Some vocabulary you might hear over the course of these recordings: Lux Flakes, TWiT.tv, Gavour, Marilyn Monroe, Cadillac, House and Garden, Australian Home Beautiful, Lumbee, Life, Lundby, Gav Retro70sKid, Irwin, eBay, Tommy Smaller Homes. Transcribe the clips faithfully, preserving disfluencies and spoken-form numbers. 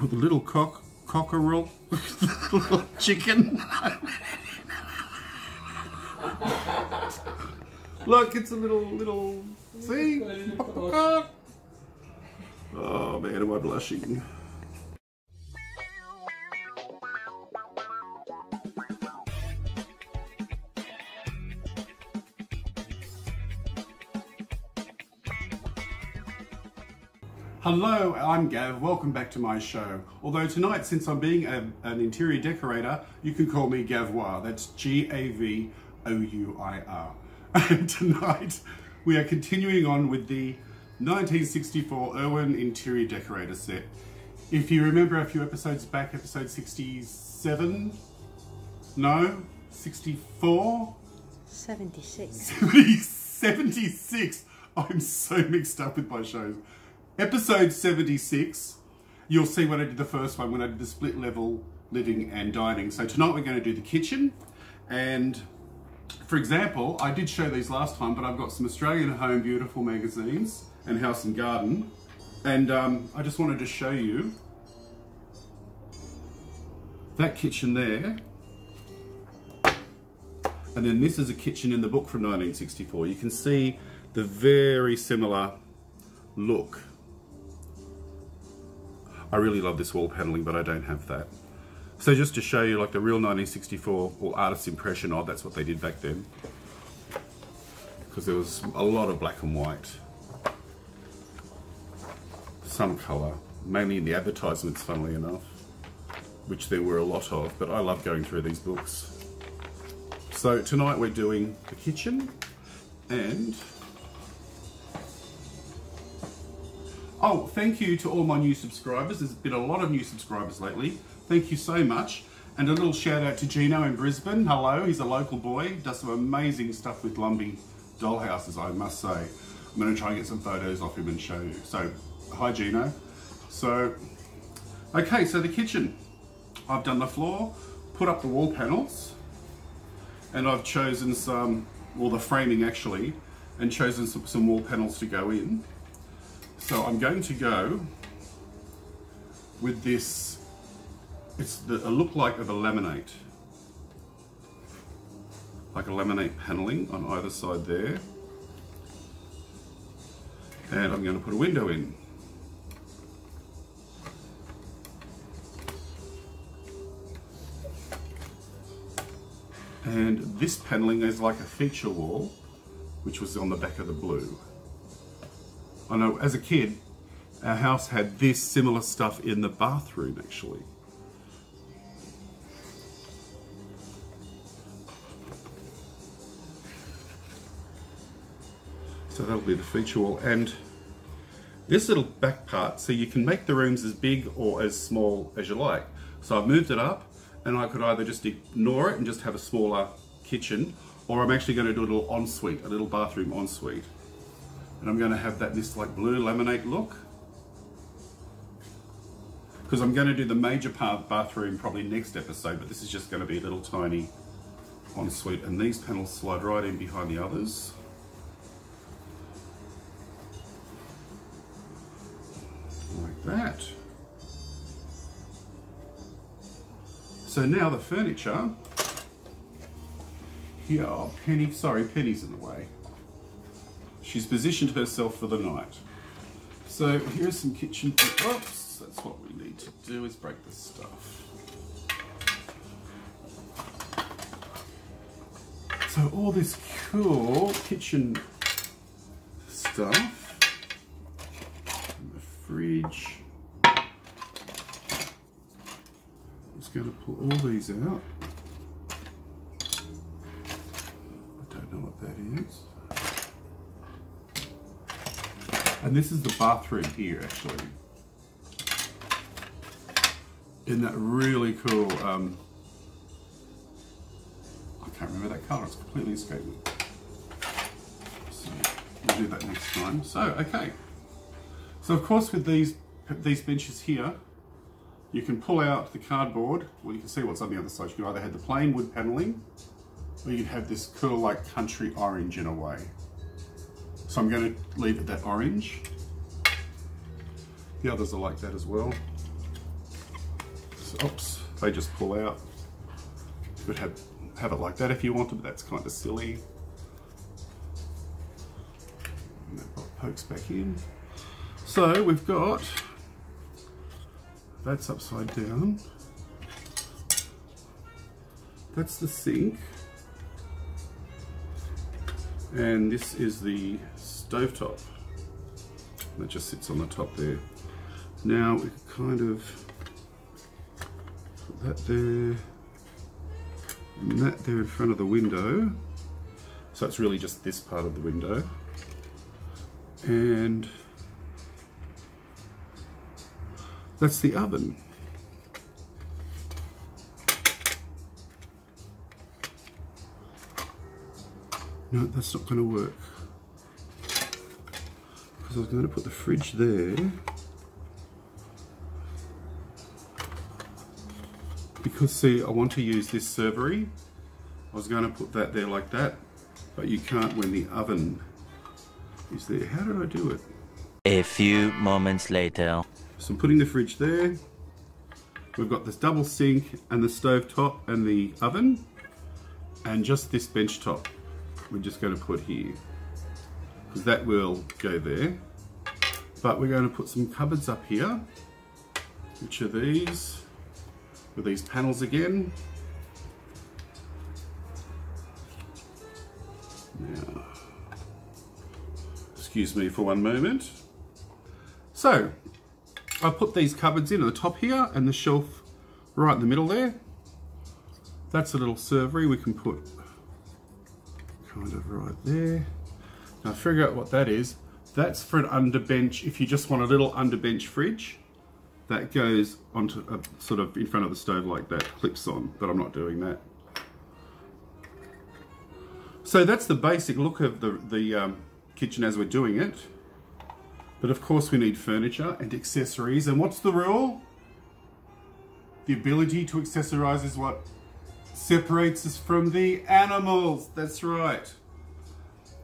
with a little cock, cockerel, little chicken. Look, it's a little, little thing. Oh man, am I blushing. Hello, I'm Gav, welcome back to my show. Although tonight, since I'm being a, an interior decorator, you can call me Gavour, that's G A V O U I R. And tonight, we are continuing on with the nineteen sixty-four Irwin interior decorator set. If you remember a few episodes back, episode sixty-seven? No? sixty-four? seventy-six. seventy-six! I'm so mixed up with my shows. Episode seventy-six, you'll see when I did the first one, when I did the split level living and dining. So tonight we're going to do the kitchen. And for example, I did show these last time, but I've got some Australian Home Beautiful magazines and House and Garden. And um, I just wanted to show you that kitchen there. And then this is a kitchen in the book from nineteen sixty-four. You can see the very similar look. I really love this wall panelling, but I don't have that. So just to show you like the real nineteen sixty-four or artist's impression of, that's what they did back then. Because there was a lot of black and white. Some colour, mainly in the advertisements funnily enough, which there were a lot of, but I love going through these books. So tonight we're doing the kitchen and oh, thank you to all my new subscribers. There's been a lot of new subscribers lately. Thank you so much. And a little shout out to Gino in Brisbane. Hello, he's a local boy. Does some amazing stuff with Lumbee dollhouses, I must say. I'm gonna try and get some photos off him and show you. So, hi Gino. So, okay, so the kitchen. I've done the floor, put up the wall panels, and I've chosen some, well, the framing actually, and chosen some, some wall panels to go in. So I'm going to go with this, it's the, a look-like of a laminate. Like a laminate panelling on either side there. And I'm going to put a window in. And this panelling is like a feature wall, which was on the back of the blue. I know, as a kid, our house had this similar stuff in the bathroom, actually. So that'll be the feature wall. And this little back part, so you can make the rooms as big or as small as you like. So I've moved it up, and I could either just ignore it and just have a smaller kitchen, or I'm actually going to do a little ensuite, a little bathroom ensuite. And I'm going to have that this like blue laminate look. Because I'm going to do the major part bathroom probably next episode, but this is just going to be a little tiny ensuite. And these panels slide right in behind the others. Like that. So now the furniture. Here, oh, Penny, sorry, Penny's in the way. She's positioned herself for the night. So here's some kitchen, oops, that's what we need to do is break this stuff. So all this cool kitchen stuff, and the fridge. I'm just gonna pull all these out. I don't know what that is. And this is the bathroom here, actually. In that really cool, um, I can't remember that colour, it's completely escaped me. So, we'll do that next time. So, okay. So, of course, with these, these benches here, you can pull out the cardboard. Well, you can see what's on the other side. You can either have the plain wood panelling, or you can have this cool, like, country orange in a way. So I'm going to leave it that orange. The others are like that as well. these ops, they just pull out. You could have, have it like that if you wanted, but that's kind of silly. And that pokes back in. So we've got, that's upside down. That's the sink. And this is the stovetop. That just sits on the top there. Now we can kind of put that there and that there in front of the window. So it's really just this part of the window. And that's the oven. No, that's not going to work. Because I was going to put the fridge there. Because see, I want to use this servery. I was going to put that there like that. But you can't when the oven is there. How did I do it? A few moments later. So I'm putting the fridge there. We've got this double sink and the stove top and the oven. And just this bench top. We're just going to put here, because that will go there. But we're going to put some cupboards up here, which are these, with these panels again. Now, excuse me for one moment. So, I put these cupboards in at the top here, and the shelf right in the middle there. That's a little servery we can put kind of right there. Now figure out what that is. That's for an underbench. If you just want a little underbench fridge, that goes onto a, sort of in front of the stove like that, clips on, but I'm not doing that. So that's the basic look of the, the um, kitchen as we're doing it. But of course we need furniture and accessories. And what's the rule? The ability to accessorize is what separates us from the animals. That's right.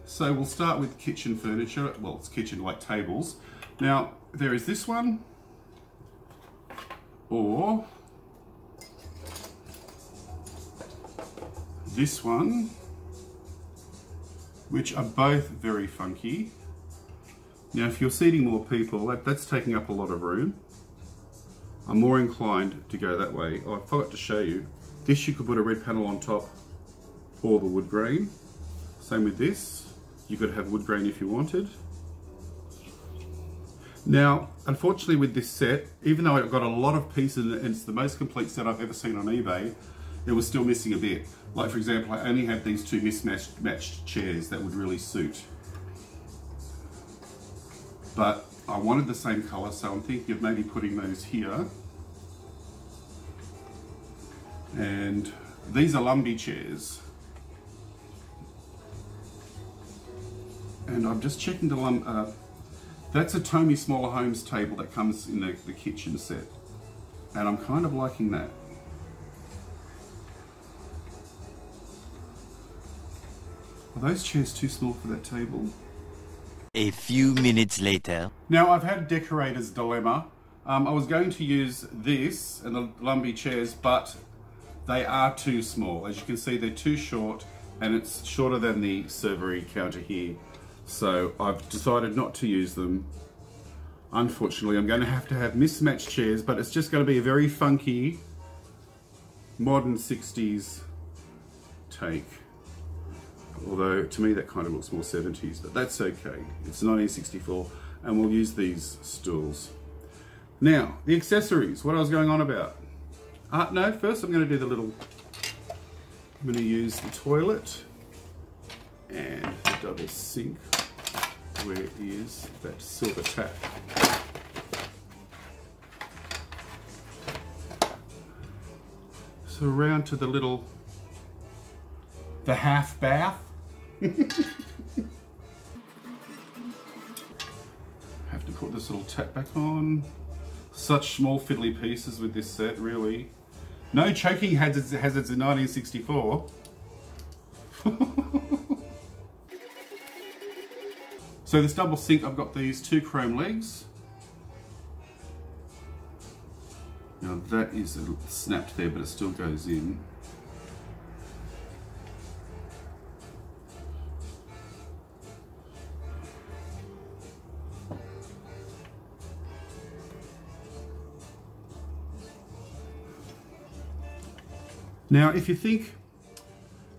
So we'll start with kitchen furniture. Well, it's kitchen like tables. Now there is this one, or this one, which are both very funky. Now if you're seating more people, that, that's taking up a lot of room. I'm more inclined to go that way. Oh, I forgot to show you. This you could put a red panel on top, or the wood grain. Same with this. You could have wood grain if you wanted. Now, unfortunately with this set, even though I've got a lot of pieces and it's the most complete set I've ever seen on eBay, it was still missing a bit. Like for example, I only have these two mismatched matched chairs that would really suit. But I wanted the same color, so I'm thinking of maybe putting those here. And these are Lumbee chairs. And I'm just checking the lum. Uh, that's a Tommy Smaller Homes table that comes in the, the kitchen set. And I'm kind of liking that. Are those chairs too small for that table? A few minutes later. Now I've had a decorator's dilemma. Um, I was going to use this and the Lumbee chairs, but they are too small. As you can see, they're too short, and it's shorter than the servery counter here. So I've decided not to use them. Unfortunately, I'm going to have to have mismatched chairs, but it's just going to be a very funky, modern sixties take. Although, to me, that kind of looks more seventies, but that's okay. It's nineteen sixty-four, and we'll use these stools. Now, the accessories, what I was going on about. Uh, no, first I'm going to do the little, I'm going to use the toilet and the double sink where is that silver tap. So round to the little, the half bath. Have to put this little tap back on. Such small fiddly pieces with this set, really. No choking hazards, hazards in nineteen sixty-four. So this double sink, I've got these two chrome legs. Now that is snapped there, but it still goes in. Now, if you think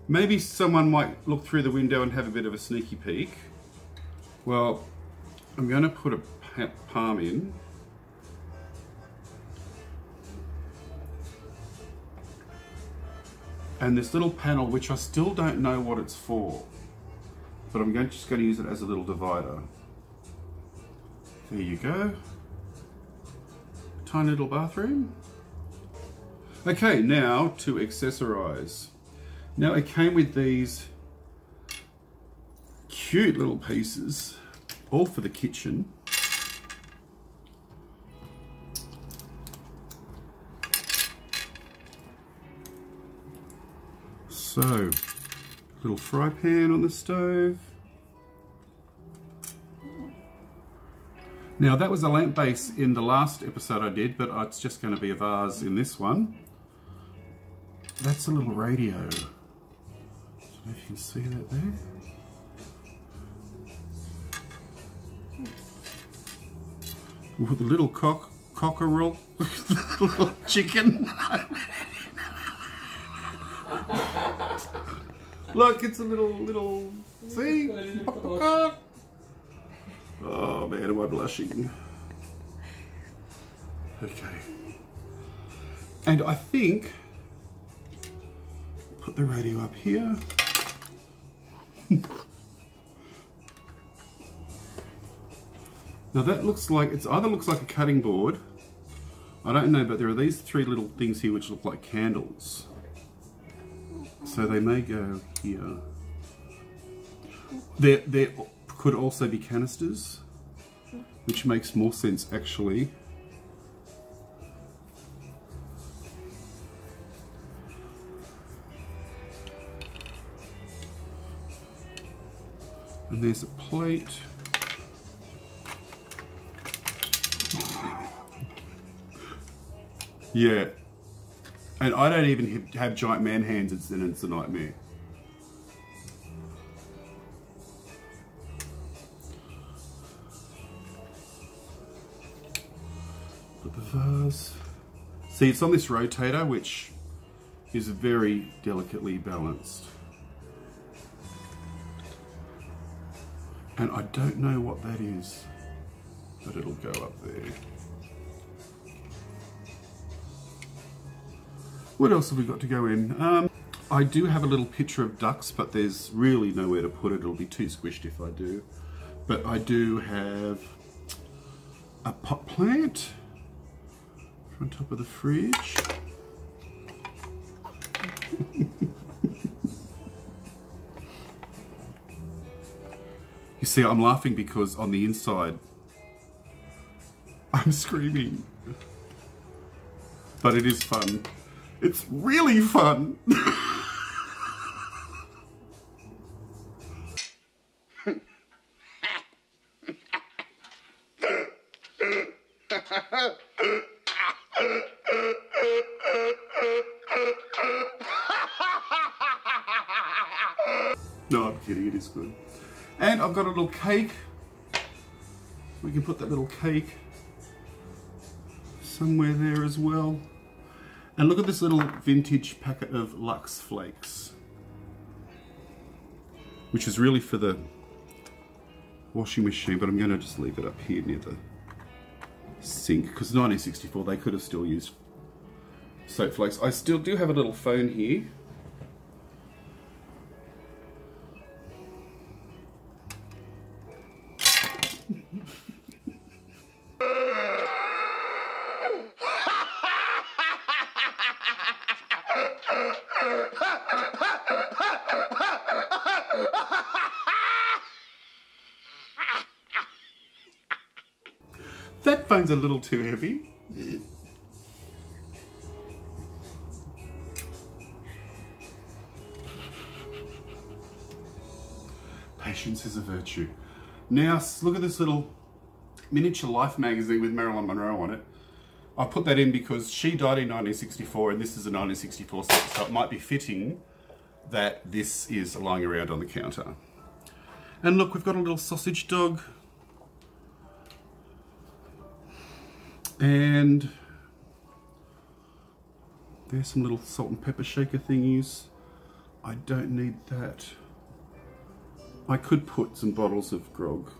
maybe someone might look through the window and have a bit of a sneaky peek, well, I'm going to put a palm in. And this little panel, which I still don't know what it's for, but I'm going, just going to use it as a little divider. There you go. Tiny little bathroom. Okay, now to accessorize. Now it came with these cute little pieces, all for the kitchen. So, little fry pan on the stove. Now that was a lamp base in the last episode I did, but it's just going to be a vase in this one. That's a little radio. I don't know if you can see that there. With the little cock, cockerel, little chicken. Look, it's a little, little, see? Oh man, am I blushing. Okay. And I think put the radio up here. Now that looks like, it's either looks like a cutting board, I don't know, but there are these three little things here which look like candles. So they may go here. There, there could also be canisters, which makes more sense actually. And there's a plate. Yeah. And I don't even have giant man hands, it's, and it's a nightmare. Put the vase. See, it's on this rotator, which is very delicately balanced. And I don't know what that is, but it'll go up there. What else have we got to go in? Um, I do have a little picture of ducks, but there's really nowhere to put it. It'll be too squished if I do. But I do have a pot plant on top of the fridge. You see, I'm laughing because on the inside, I'm screaming. But it is fun. It's really fun. No, I'm kidding, it is good. And I've got a little cake. We can put that little cake somewhere there as well. And look at this little vintage packet of Lux Flakes, which is really for the washing machine, but I'm going to just leave it up here near the sink, because nineteen sixty-four they could have still used soap flakes. I still do have a little phone here. That phone's a little too heavy. Patience is a virtue. Now look at this little miniature Life magazine with Marilyn Monroe on it. I put that in because she died in nineteen sixty-four and this is a nineteen sixty-four set, so it might be fitting that this is lying around on the counter. And look, we've got a little sausage dog. And there's some little salt and pepper shaker thingies. I don't need that. I could put some bottles of grog.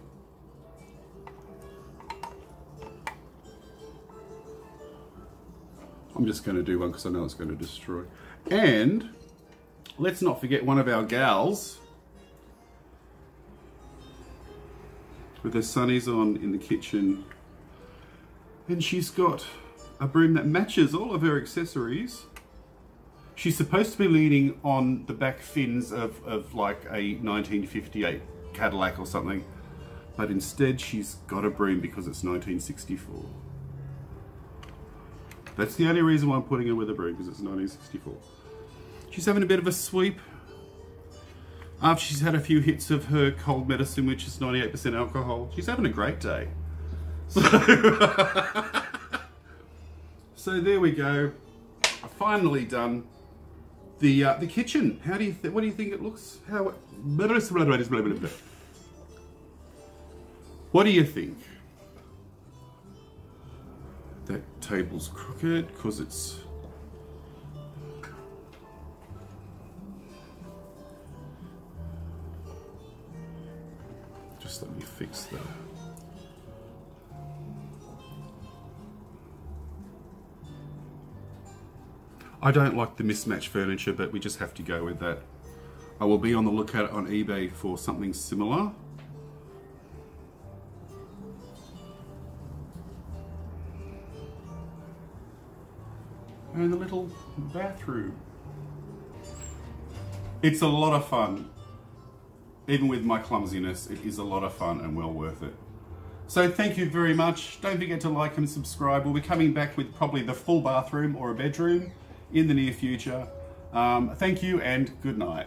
I'm just going to do one because I know it's going to destroy. And let's not forget one of our gals with her sunnies on in the kitchen. And she's got a broom that matches all of her accessories. She's supposed to be leaning on the back fins of, of like a nineteen fifty-eight Cadillac or something, but instead she's got a broom because it's nineteen sixty-four. That's the only reason why I'm putting her with a broom, because it's nineteen sixty-four. She's having a bit of a sweep after she's had a few hits of her cold medicine, which is ninety-eight percent alcohol. She's having a great day. So, so there we go. I've finally done the uh, the kitchen. How do you th what do you think it looks? How? What do you think? That table's crooked because it's. Just let me fix that. I don't like the mismatched furniture, but we just have to go with that. I will be on the lookout on eBay for something similar. And the little bathroom. It's a lot of fun. Even with my clumsiness, it is a lot of fun and well worth it. So thank you very much. Don't forget to like and subscribe. We'll be coming back with probably the full bathroom or a bedroom in the near future. Um, thank you and good night.